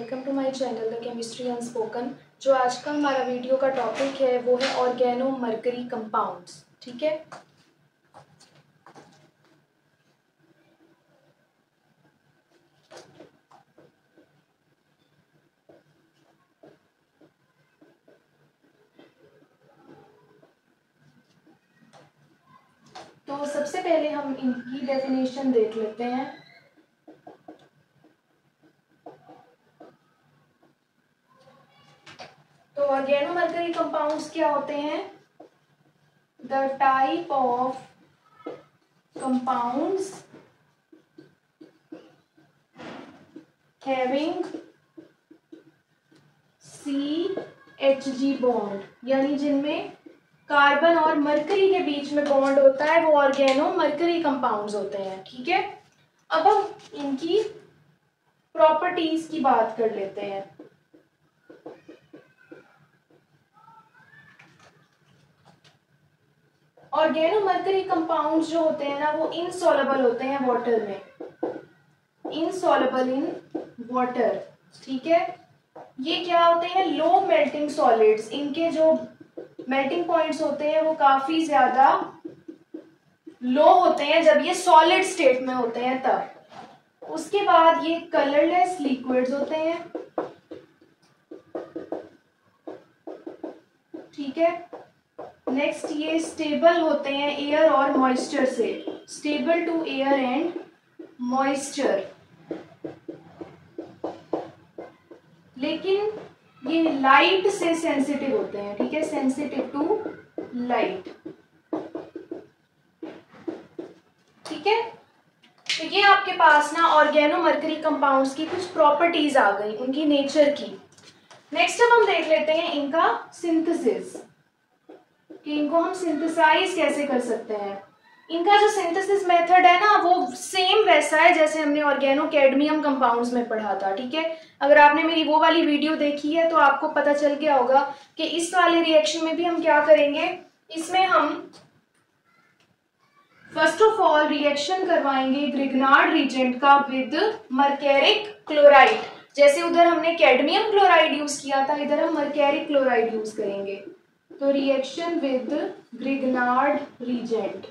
Welcome to my channel the chemistry unspoken. जो आज का हमारा वीडियो का टॉपिक है वो है ऑर्गेनोमर्करी कंपाउंड्स। ठीक है, तो सबसे पहले हम इनकी डेफिनेशन देख लेते हैं। तो ऑर्गेनोमर्करी कंपाउंड्स क्या होते हैं? The type of compounds having CHG bond, यानी जिनमें कार्बन और मरकरी के बीच में बॉन्ड होता है वो ऑर्गेनोमर्करी कंपाउंड्स होते हैं। ठीक है, अब हम इनकी प्रॉपर्टीज की बात कर लेते हैं। ऑर्गेनोमर्करी कंपाउंड्स जो होते हैं ना वो इनसॉल्युबल होते हैं वाटर में, इनसॉल्युबल इन वाटर। ठीक है, ये क्या होते हैं? Low melting solids. इनके जो मेल्टिंग पॉइंट्स होते हैं वो काफी ज्यादा लो होते हैं जब ये सॉलिड स्टेट में होते हैं तब। उसके बाद ये कलरलेस लिक्विड्स होते हैं। ठीक है, नेक्स्ट ये स्टेबल होते हैं एयर और मॉइस्चर से, stable to air and moisture. लेकिन ये लाइट से सेंसिटिव होते हैं। ठीक है, सेंसिटिव टू लाइट। ठीक है, तो ये आपके पास ना ऑर्गेनोमर्करी कंपाउंड्स की कुछ प्रॉपर्टीज आ गई, उनकी नेचर की। नेक्स्ट अब हम देख लेते हैं इनका सिंथेसिस, कि इनको हम सिंथेसाइज कैसे कर सकते हैं। इनका जो सिंथेसिस मेथड है ना वो सेम वैसा है जैसे हमने ऑर्गेनो कैडमियम कंपाउंड्स में पढ़ा था। ठीक है, अगर आपने मेरी वो वाली वीडियो देखी है तो आपको पता चल गया होगा कि इस वाले रिएक्शन में भी हम क्या करेंगे, इसमें हम फर्स्ट ऑफ ऑल रिएक्शन करवाएंगे ग्रिगनार्ड रिजेंट का विद मर्कैरिक क्लोराइड। जैसे उधर हमने कैडमियम क्लोराइड यूज किया था, इधर हम मर्कैरिक क्लोराइड यूज करेंगे। तो रिएक्शन विद ग्रिगनार्ड रिजेंट।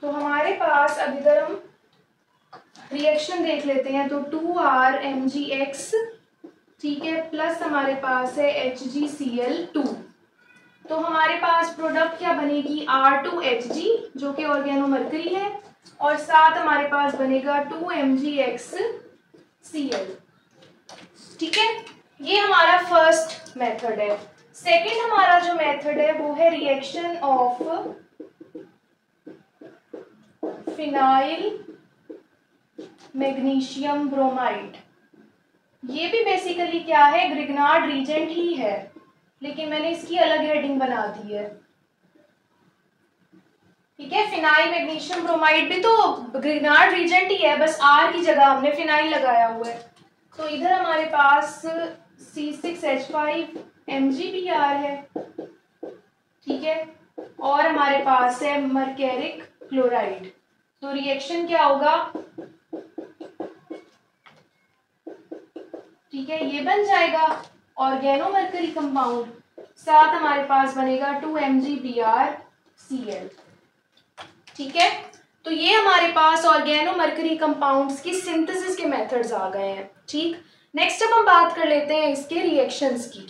तो हमारे पास अब इधर हम रिएक्शन देख लेते हैं। तो 2R MgX, ठीक है, प्लस हमारे पास है HgCl2। तो हमारे पास प्रोडक्ट क्या बनेगी? R2Hg जो कि ऑर्गेनोमर्करी है, और साथ हमारे पास बनेगा 2MgXCl। ठीक है, ये हमारा फर्स्ट मेथड है। सेकेंड हमारा जो मेथड है वो है reaction of phenyl magnesium bromide. ये भी बेसिकली क्या है? ग्रिगनार्ड रिजेंट ही है, लेकिन मैंने इसकी अलग हेडिंग बना दी है। ठीक है, फिनाइल मैग्नीशियम ब्रोमाइड भी तो ग्रिगनार्ड रिजेंट ही है, बस आर की जगह हमने फिनाइल लगाया हुआ है। तो इधर हमारे पास C6H5MgBr है। ठीक है, और हमारे पास है मर्कैरिक क्लोराइड। तो रिएक्शन क्या होगा? ठीक है, ये बन जाएगा ऑर्गेनोमर्करी कंपाउंड, साथ हमारे पास बनेगा 2MgBrCl। ठीक है, तो ये हमारे पास ऑर्गेनोमर्करी कंपाउंड्स की सिंथेसिस के मेथड्स आ गए हैं। ठीक, नेक्स्ट अब हम बात कर लेते हैं इसके रिएक्शंस की।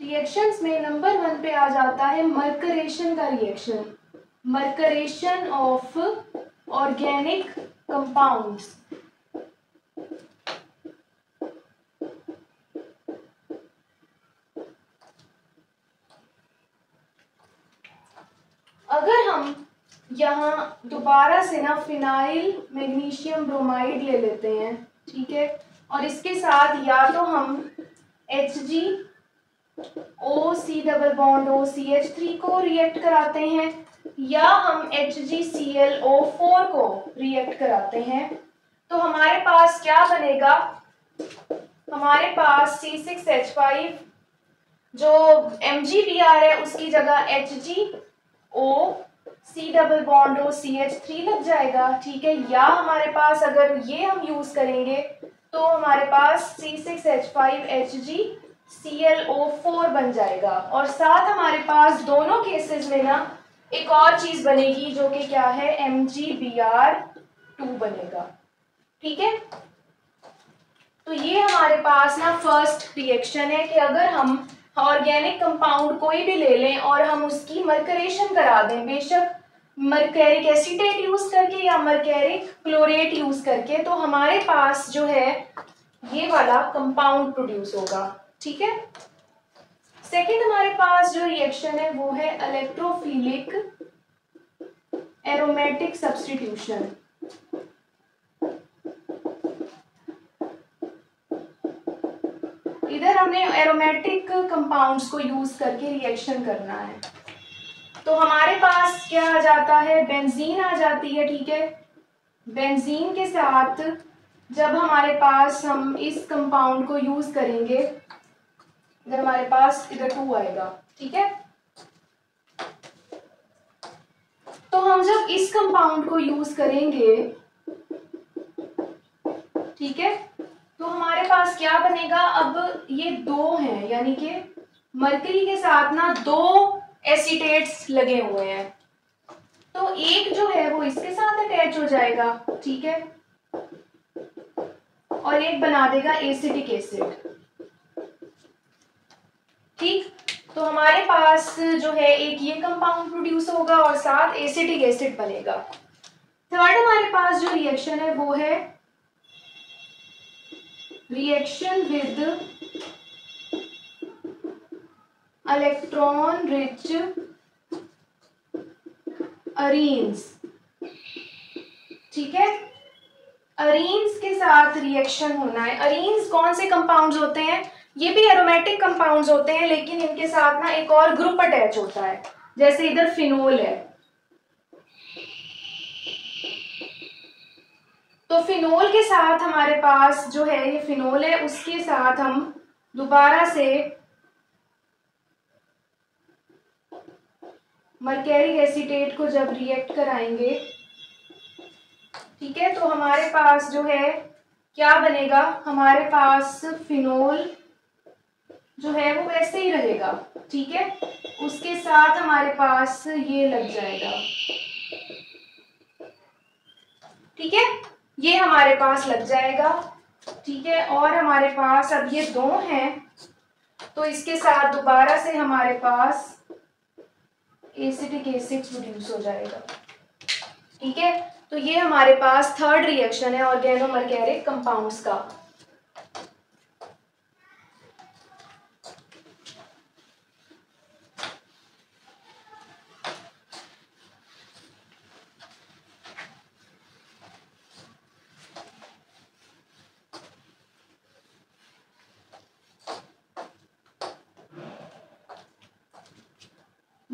रिएक्शंस में नंबर 1 पे आ जाता है मर्करेशन का reaction, mercuration of organic compounds. अगर हम यहाँ दोबारा से ना फिनाइल मैग्नीशियम ब्रोमाइड ले लेते हैं, ठीक है, और इसके साथ या तो हम Hg OC double bond OCH3 को रिएक्ट कराते हैं या हम HgClO4 को रिएक्ट कराते हैं, तो हमारे पास क्या बनेगा, हमारे पास C6H5 जो MgBr है उसकी जगह HgO C double bond OCH3 लग जाएगा, ठीक है। या हमारे पास अगर ये हम यूज करेंगे तो हमारे पास C6H5HgClO4 बन जाएगा। और साथ हमारे पास दोनों केसेस में ना एक और चीज बनेगी जो कि क्या है, MgBr2 बनेगा, ठीक है। तो ये हमारे पास ना फर्स्ट रिएक्शन है कि अगर हम ऑर्गेनिक कंपाउंड कोई भी ले लें और हम उसकी मर्करेशन करा दें, बेशक मर्कैरिक एसीटेट यूज करके या मर्कैरिक क्लोरेट यूज करके, तो हमारे पास जो है ये वाला कंपाउंड प्रोड्यूस होगा, ठीक है। सेकेंड हमारे पास जो रिएक्शन है वो है इलेक्ट्रोफिलिक एरोमेटिक सब्स्टिट्यूशन। इधर हमने एरोमेटिक कंपाउंड्स को यूज करके रिएक्शन करना है, तो हमारे पास क्या आ जाता है, बेंजीन आ जाती है, ठीक है। बेंजीन के साथ जब हमारे पास हम इस कंपाउंड को यूज करेंगे, इधर हमारे पास इधर 2 आएगा, ठीक है। तो हम जब इस कंपाउंड को यूज करेंगे, ठीक है, तो हमारे पास क्या बनेगा, अब ये 2 हैं, यानी कि मरकरी के साथ ना 2 एसीटेट्स लगे हुए हैं, तो एक जो है वो इसके साथ अटैच हो जाएगा, ठीक है, और एक बना देगा एसिटिक एसिड, ठीक। तो हमारे पास जो है एक ये कंपाउंड प्रोड्यूस होगा और साथ एसिटिक एसिड बनेगा। थर्ड हमारे पास जो रिएक्शन है वो है reaction with electron rich arenes, ठीक है। अरीन्स के साथ रिएक्शन होना है। अरीन्स कौन से कंपाउंड्स होते हैं, ये भी एरोमेटिक कंपाउंड्स होते हैं, लेकिन इनके साथ ना एक और ग्रुप अटैच होता है, जैसे इधर फिनोल है, तो फिनोल के साथ हमारे पास जो है ये फिनोल है, उसके साथ हम दोबारा से मर्कैरिक एसीटेट को जब रिएक्ट कराएंगे, ठीक है, तो हमारे पास जो है क्या बनेगा, हमारे पास फिनोल जो है वो वैसे ही रहेगा, ठीक है, उसके साथ हमारे पास ये लग जाएगा, ठीक है, ये हमारे पास लग जाएगा, ठीक है। और हमारे पास अब ये 2 हैं, तो इसके साथ दोबारा से हमारे पास एसिटिक एसिड प्रोड्यूस हो जाएगा, ठीक है। तो ये हमारे पास थर्ड रिएक्शन है ऑर्गेनोमर्कैरिक कंपाउंड्स का।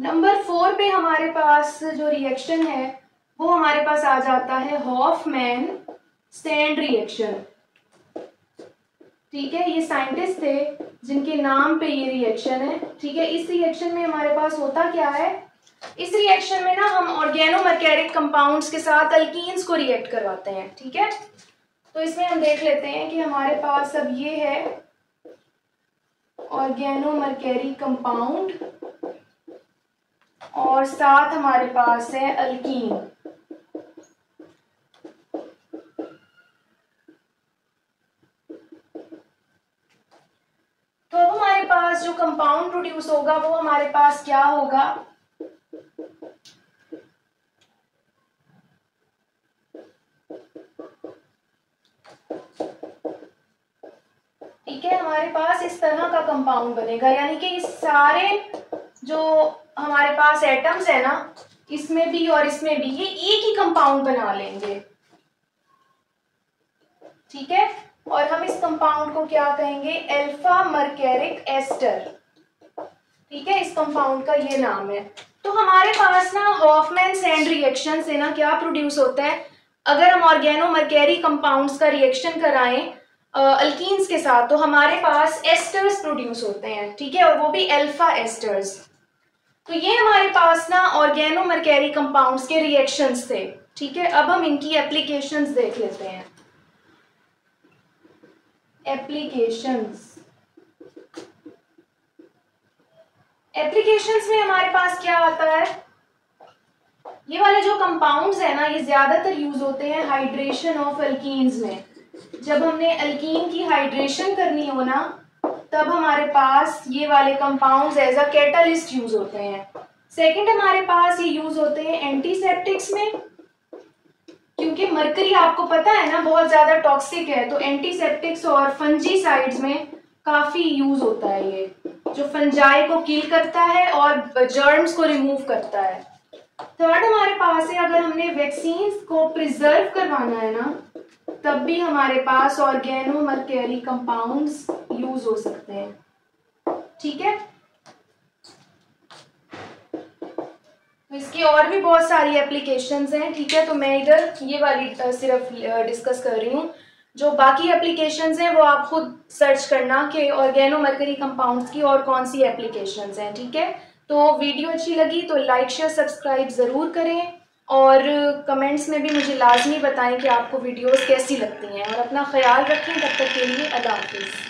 नंबर 4 पे हमारे पास जो रिएक्शन है वो हमारे पास आ जाता है हॉफमैन सैंड रिएक्शन, ठीक है। ये साइंटिस्ट थे जिनके नाम पे ये रिएक्शन है, ठीक है। इस रिएक्शन में हमारे पास होता क्या है, इस रिएक्शन में ना हम ऑर्गेनोमर्कैरिक कंपाउंड्स के साथ अल्कीन्स को रिएक्ट करवाते हैं, ठीक है। तो इसमें हम देख लेते हैं कि हमारे पास अब ये है ऑर्गेनोमर्कैरिक कंपाउंड और साथ हमारे पास है अल्कीन, तो अब हमारे पास जो कंपाउंड प्रोड्यूस होगा वो हमारे पास क्या होगा, ठीक है, हमारे पास इस तरह का कंपाउंड बनेगा, यानी कि इस सारे जो हमारे पास एटम्स है ना, इसमें भी और इसमें भी ये एक ही कंपाउंड बना लेंगे, ठीक है। और हम इस कंपाउंड को क्या कहेंगे, अल्फा मर्क्यूरिक एस्टर। ठीक है, इस कंपाउंड का ये नाम है। तो हमारे पास ना हॉफमैन सैंड रिएक्शन से ना क्या प्रोड्यूस होता है, अगर हम ऑर्गेनोमर्क्यूरी कंपाउंड्स का रिएक्शन कराएं अल्कीन्स के साथ तो हमारे पास एस्टर्स प्रोड्यूस होते हैं। ठीक है, और वो भी अल्फा एस्टर्स। तो ये हमारे पास ना ऑर्गेनोमर्क्यूरी कंपाउंड्स के रिएक्शंस थे। ठीक है, अब हम इनकी एप्लीकेशंस देख लेते हैं। एप्लीकेशंस में हमारे पास क्या आता है, ये वाले जो कंपाउंड्स है ना ये ज्यादातर यूज होते हैं हाइड्रेशन ऑफ अल्कीन्स में। जब हमने अल्कीन की हाइड्रेशन करनी हो ना तब हमारे पास ये वाले compounds as a catalyst use होते हैं। सेकंड, हमारे पास ये यूज होते हैं एंटीसेप्टिक्स में, क्योंकि मरकरी आपको पता है ना बहुत ज्यादा टॉक्सिक है, तो एंटीसेप्टिक्स और फंजीसाइड्स में काफी यूज होता है, ये जो फंजाई को किल करता है और जर्म्स को रिमूव करता है। थर्ड, हमारे पास है अगर हमने वैक्सीन्स को प्रिजर्व करवाना है ना तब भी हमारे पास ऑर्गेनोमर्क्यूरी कंपाउंड्स यूज हो सकते हैं। ठीक है, तो इसकी और भी बहुत सारी एप्लीकेशंस हैं। ठीक है, तो मैं इधर ये वाली सिर्फ डिस्कस कर रही हूँ, जो बाकी एप्लीकेशंस हैं वो आप खुद सर्च करना कि ऑर्गेनोमर्क्यूरी कंपाउंड्स की और कौन सी एप्लीकेशंस हैं। ठीक है, तो वीडियो अच्छी लगी तो लाइक शेयर सब्सक्राइब ज़रूर करें और कमेंट्स में भी मुझे लाजमी बताएं कि आपको वीडियोस कैसी लगती हैं और अपना ख्याल रखें। तब तक के लिए अल्लाह हाफ़िज़।